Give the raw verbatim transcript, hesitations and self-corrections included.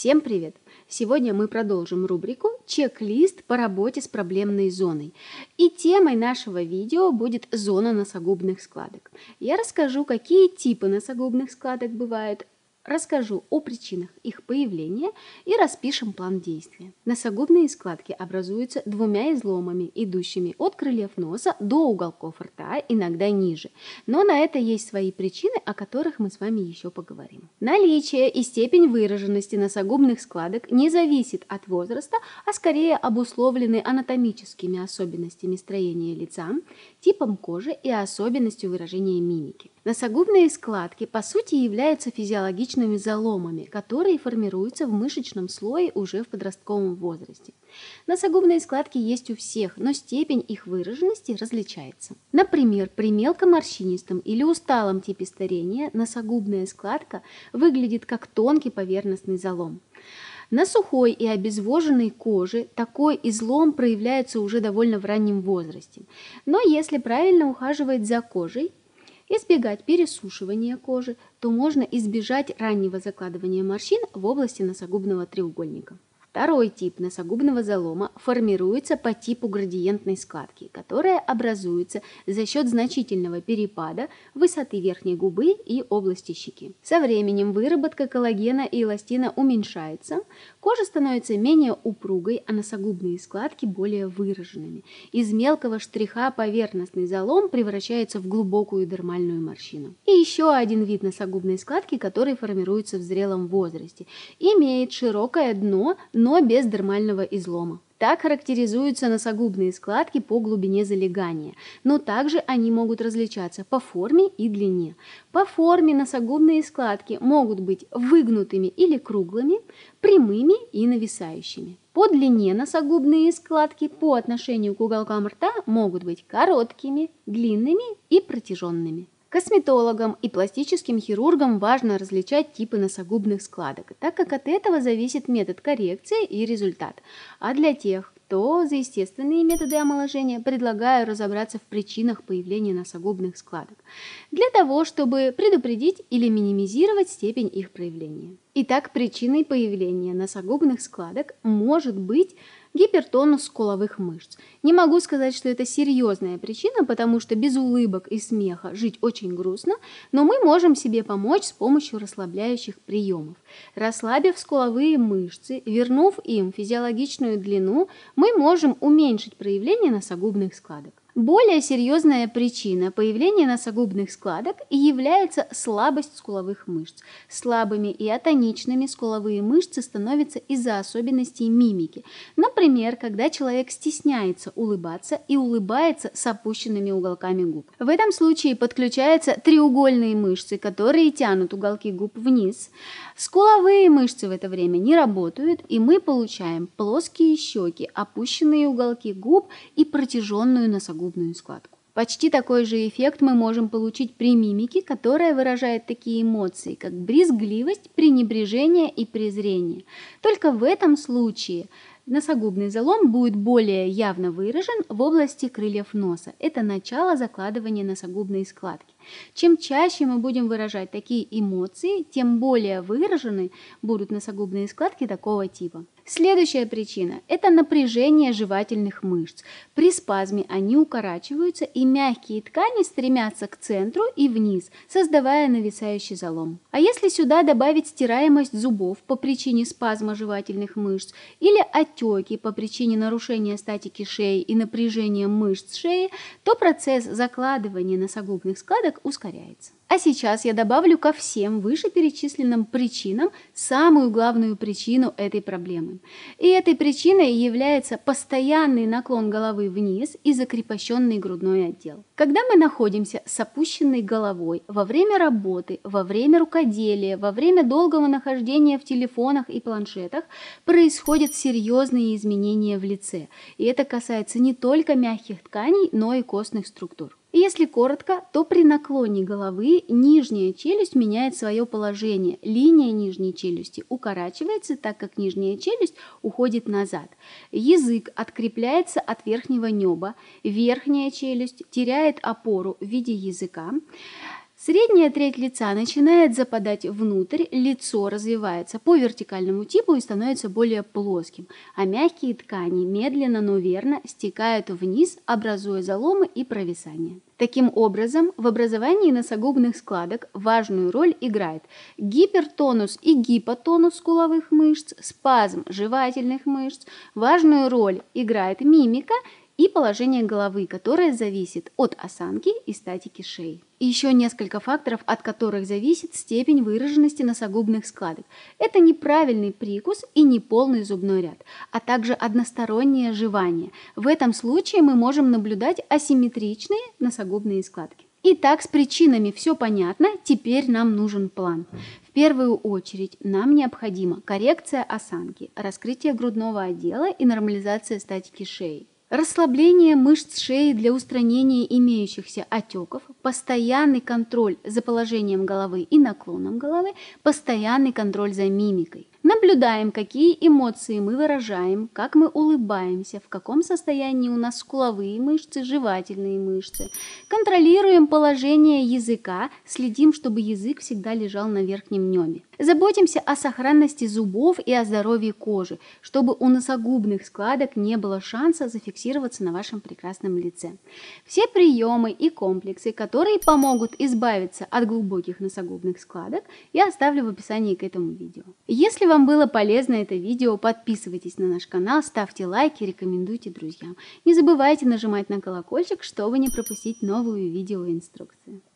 Всем привет! Сегодня мы продолжим рубрику «Чек-лист по работе с проблемной зоной». И темой нашего видео будет зона носогубных складок. Я расскажу, какие типы носогубных складок бывают, расскажу о причинах их появления и распишем план действия. Носогубные складки образуются двумя изломами, идущими от крыльев носа до уголков рта, иногда ниже. Но на это есть свои причины, о которых мы с вами еще поговорим. Наличие и степень выраженности носогубных складок не зависит от возраста, а скорее обусловлены анатомическими особенностями строения лица, типом кожи и особенностью выражения мимики. Носогубные складки по сути являются физиологичными заломами, которые формируются в мышечном слое уже в подростковом возрасте. Носогубные складки есть у всех, но степень их выраженности различается. Например, при мелкоморщинистом или усталом типе старения носогубная складка выглядит как тонкий поверхностный залом. На сухой и обезвоженной коже такой излом проявляется уже довольно в раннем возрасте. Но если правильно ухаживать за кожей, избегать пересушивания кожи, то можно избежать раннего закладывания морщин в области носогубного треугольника. Второй тип носогубного залома формируется по типу градиентной складки, которая образуется за счет значительного перепада высоты верхней губы и области щеки. Со временем выработка коллагена и эластина уменьшается, кожа становится менее упругой, а носогубные складки более выраженными. Из мелкого штриха поверхностный залом превращается в глубокую дермальную морщину. И еще один вид носогубной складки, который формируется в зрелом возрасте, имеет широкое дно, но без дермального излома. Так характеризуются носогубные складки по глубине залегания, но также они могут различаться по форме и длине. По форме носогубные складки могут быть выгнутыми или круглыми, прямыми и нависающими. По длине носогубные складки по отношению к уголкам рта могут быть короткими, длинными и протяженными. Косметологам и пластическим хирургам важно различать типы носогубных складок, так как от этого зависит метод коррекции и результат. А для тех, кто за естественные методы омоложения, предлагаю разобраться в причинах появления носогубных складок, для того, чтобы предупредить или минимизировать степень их проявления. Итак, причиной появления носогубных складок может быть гипертонус скуловых мышц. Не могу сказать, что это серьезная причина, потому что без улыбок и смеха жить очень грустно, но мы можем себе помочь с помощью расслабляющих приемов. Расслабив скуловые мышцы, вернув им физиологичную длину, мы можем уменьшить проявление носогубных складок. Более серьезная причина появления носогубных складок является слабость скуловых мышц. Слабыми и атоничными скуловые мышцы становятся из-за особенностей мимики. Например, когда человек стесняется улыбаться и улыбается с опущенными уголками губ. В этом случае подключаются треугольные мышцы, которые тянут уголки губ вниз. Скуловые мышцы в это время не работают, и мы получаем плоские щеки, опущенные уголки губ и протяженную носогубную складку. Почти такой же эффект мы можем получить при мимике, которая выражает такие эмоции, как брезгливость, пренебрежение и презрение. Только в этом случае носогубный залом будет более явно выражен в области крыльев носа. Это начало закладывания носогубной складки. Чем чаще мы будем выражать такие эмоции, тем более выражены будут носогубные складки такого типа. Следующая причина – это напряжение жевательных мышц. При спазме они укорачиваются, и мягкие ткани стремятся к центру и вниз, создавая нависающий залом. А если сюда добавить стираемость зубов по причине спазма жевательных мышц или отеки по причине нарушения статики шеи и напряжения мышц шеи, то процесс закладывания носогубных складок ускоряется. А сейчас я добавлю ко всем вышеперечисленным причинам самую главную причину этой проблемы. И этой причиной является постоянный наклон головы вниз и закрепощенный грудной отдел. Когда мы находимся с опущенной головой во время работы, во время рукоделия, во время долгого нахождения в телефонах и планшетах, происходят серьезные изменения в лице. И это касается не только мягких тканей, но и костных структур. Если коротко, то при наклоне головы нижняя челюсть меняет свое положение. Линия нижней челюсти укорачивается, так как нижняя челюсть уходит назад. Язык открепляется от верхнего нёба. Верхняя челюсть теряет опору в виде языка. Средняя треть лица начинает западать внутрь, лицо развивается по вертикальному типу и становится более плоским, а мягкие ткани медленно, но верно стекают вниз, образуя заломы и провисания. Таким образом, в образовании носогубных складок важную роль играет гипертонус и гипотонус скуловых мышц, спазм жевательных мышц, важную роль играет мимика и положение головы, которое зависит от осанки и статики шеи. И еще несколько факторов, от которых зависит степень выраженности носогубных складок. Это неправильный прикус и неполный зубной ряд, а также одностороннее жевание. В этом случае мы можем наблюдать асимметричные носогубные складки. Итак, с причинами все понятно, теперь нам нужен план. В первую очередь нам необходима коррекция осанки, раскрытие грудного отдела и нормализация статики шеи. Расслабление мышц шеи для устранения имеющихся отеков, постоянный контроль за положением головы и наклоном головы, постоянный контроль за мимикой. Наблюдаем, какие эмоции мы выражаем, как мы улыбаемся, в каком состоянии у нас скуловые мышцы, жевательные мышцы. Контролируем положение языка, следим, чтобы язык всегда лежал на верхнем неме. Заботимся о сохранности зубов и о здоровье кожи, чтобы у носогубных складок не было шанса зафиксироваться на вашем прекрасном лице. Все приемы и комплексы, которые помогут избавиться от глубоких носогубных складок, я оставлю в описании к этому видео. Если вам было полезно это видео, подписывайтесь на наш канал, ставьте лайки, рекомендуйте друзьям. Не забывайте нажимать на колокольчик, чтобы не пропустить новые видео и инструкции.